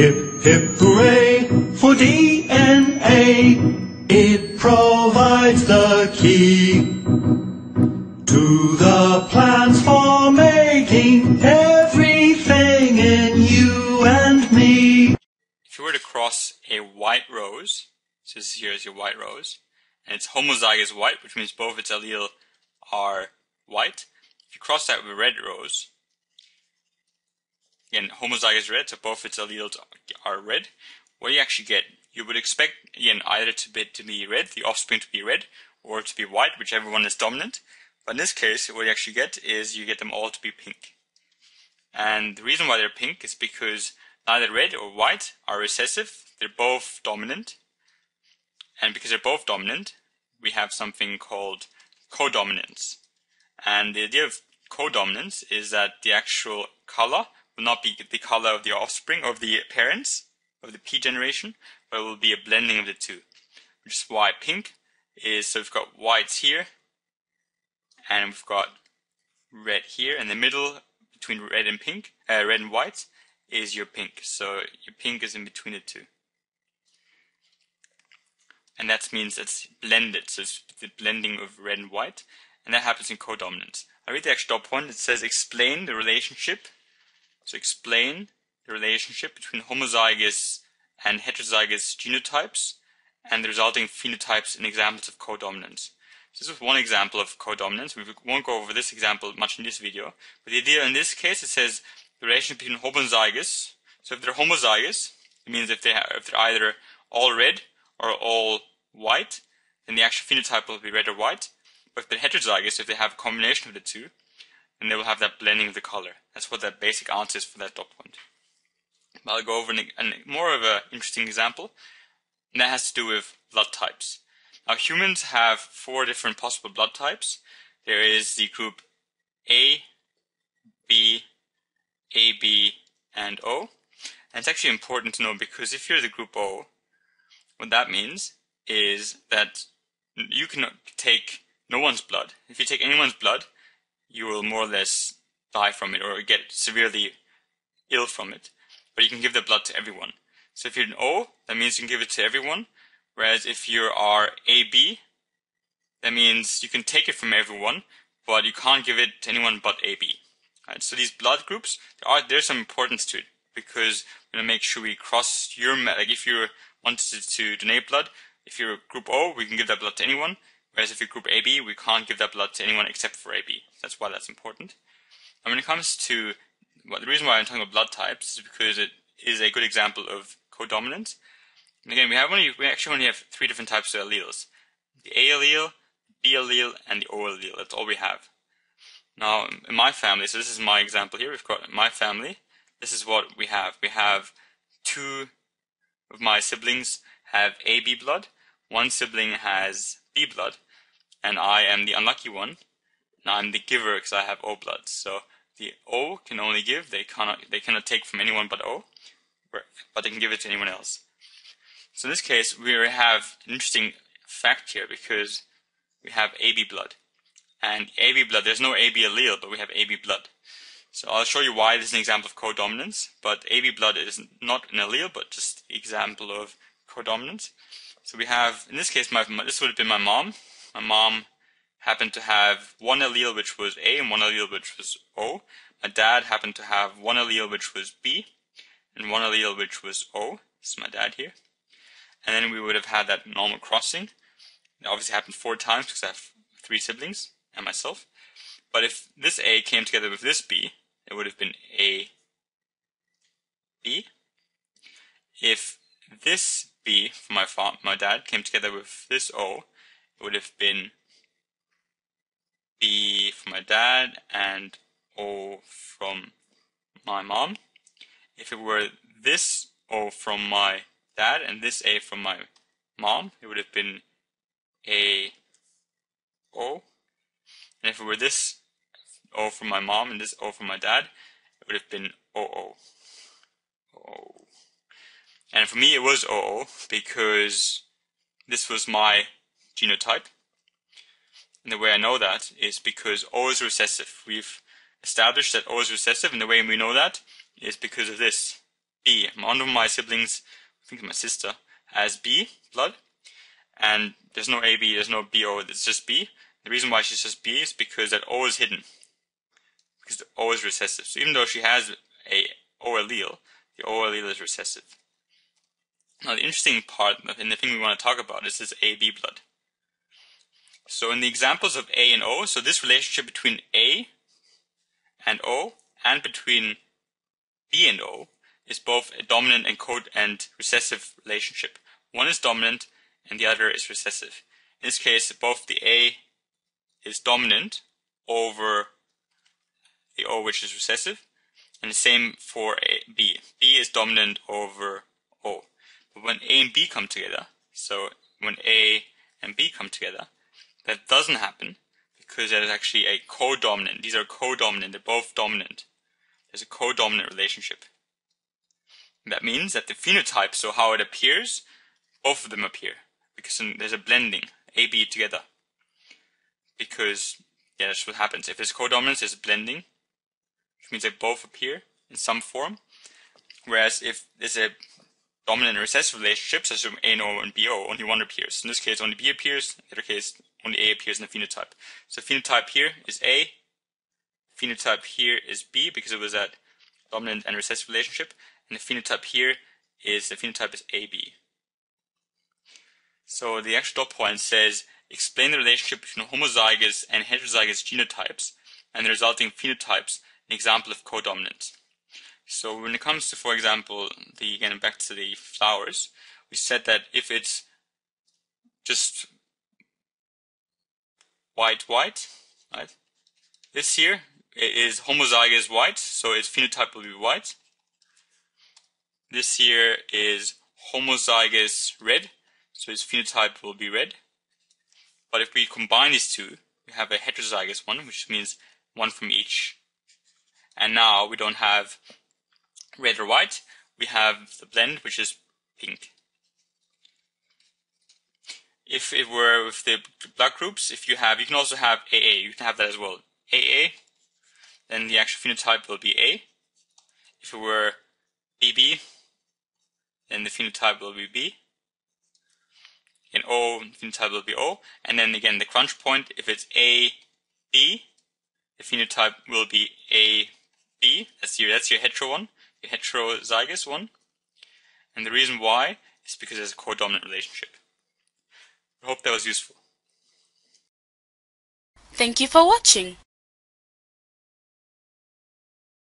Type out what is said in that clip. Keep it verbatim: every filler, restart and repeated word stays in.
Hip, hip, hooray for D N A. It provides the key to the plans for making everything in you and me. If you were to cross a white rose, so this here is your white rose, and it's homozygous white, which means both its allele are white. If you cross that with a red rose, again, homozygous red, so both its alleles are red, what do you actually get? You would expect, again, either to be, to be red, the offspring to be red, or to be white, whichever one is dominant. But in this case, what you actually get is you get them all to be pink. And the reason why they're pink is because neither red or white are recessive, they're both dominant. And because they're both dominant, we have something called codominance. And the idea of codominance is that the actual color will not be the color of the offspring of the parents of the P generation, but it will be a blending of the two, which is why pink is, so we've got whites here and we've got red here, and the middle between red and pink, uh, red and white is your pink, so your pink is in between the two, and that means it's blended, so it's the blending of red and white, and that happens in codominance. I read the actual dot point. It says explain the relationship. So explain the relationship between homozygous and heterozygous genotypes and the resulting phenotypes in examples of codominance. So this is one example of codominance. We won't go over this example much in this video, but the idea in this case, it says the relationship between homozygous. So if they're homozygous, it means if, they have, if they're either all red or all white, then the actual phenotype will be red or white. But if they're heterozygous, if they have a combination of the two, and they will have that blending of the color. That's what that basic answer is for that dot point. But I'll go over an, an, more of an interesting example, and that has to do with blood types. Now, humans have four different possible blood types. There is the group A, B, A B, and O. And it's actually important to know, because if you're the group O, what that means is that you cannot take no one's blood. If you take anyone's blood, you will more or less die from it or get severely ill from it. But you can give the blood to everyone. So if you're an O, that means you can give it to everyone. Whereas if you are A B, that means you can take it from everyone, but you can't give it to anyone but A B. Right? So these blood groups, there are there's some importance to it, because we're going to make sure we cross your, like if you wanted to donate blood, if you're group O, we can give that blood to anyone. Whereas if you're group A B, we can't give that blood to anyone except for A B. That's why that's important. And when it comes to, well, the reason why I'm talking about blood types is because it is a good example of codominance. And again, we have only, we actually only have three different types of alleles. The A allele, B allele, and the O allele. That's all we have. Now, in my family, so this is my example here. We've got my family. This is what we have. We have two of my siblings have A B blood. One sibling has B blood, and I am the unlucky one, and I'm the giver because I have O blood. So the O can only give; they cannot they cannot take from anyone but O, but they can give it to anyone else. So in this case, we have an interesting fact here, because we have A B blood, and A B blood. There's no A B allele, but we have A B blood. So I'll show you why this is an example of codominance. But A B blood is not an allele, but just an example of codominance. So we have, in this case, my, this would have been my mom. My mom happened to have one allele, which was A, and one allele, which was O. My dad happened to have one allele, which was B, and one allele, which was O. This is my dad here. And then we would have had that normal crossing. It obviously happened four times because I have three siblings and myself. But if this A came together with this B, it would have been A, B. If this B from my farm, my dad came together with this O, it would have been B from my dad and O from my mom. If it were this O from my dad and this A from my mom, it would have been A, O. And if it were this O from my mom and this O from my dad, it would have been O, O, O. And for me, it was O O because this was my genotype. And the way I know that is because O is recessive. We've established that O is recessive, and the way we know that is because of this. B. One of my siblings, I think my sister, has B blood, and there's no A B, there's no B O, it's just B. The reason why she's just B is because that O is hidden, because the O is recessive. So even though she has a O allele, the O allele is recessive. Now the interesting part, and the thing we want to talk about, is this A B blood. So in the examples of A and O, so this relationship between A and O and between B and O is both a dominant and code and recessive relationship. One is dominant and the other is recessive. In this case, both the A is dominant over the O, which is recessive, and the same for A, B. B is dominant over O. But when A and B come together, so when A and B come together, that doesn't happen because there is actually a codominant. These are codominant, they're both dominant. There's a codominant relationship. And that means that the phenotype, so how it appears, both of them appear because there's a blending, A, B together. Because, yeah, that's what happens. If there's codominance, there's a blending, which means they both appear in some form. Whereas if there's a dominant and recessive relationships, assume A and O and B O, only one appears. In this case, only B appears. In the other case, only A appears in the phenotype. So phenotype here is A, phenotype here is B, because it was that dominant and recessive relationship, and the phenotype here is, the phenotype is A B. So the actual dot point says, explain the relationship between homozygous and heterozygous genotypes and the resulting phenotypes, an example of codominance. So when it comes to, for example, the again back to the flowers, we said that if it's just white, white, right? This here is homozygous white, so its phenotype will be white. This here is homozygous red, so its phenotype will be red. But if we combine these two, we have a heterozygous one, which means one from each. And now we don't have red or white, we have the blend, which is pink. If it were with the blood groups, if you have, you can also have A A, you can have that as well. A A, then the actual phenotype will be A. If it were B B, then the phenotype will be B. In O, the phenotype will be O. And then again, the crunch point, if it's A B, the phenotype will be A B. B, that's your, that's your hetero one, your heterozygous one. And the reason why is because there's a codominant relationship. I hope that was useful. Thank you for watching.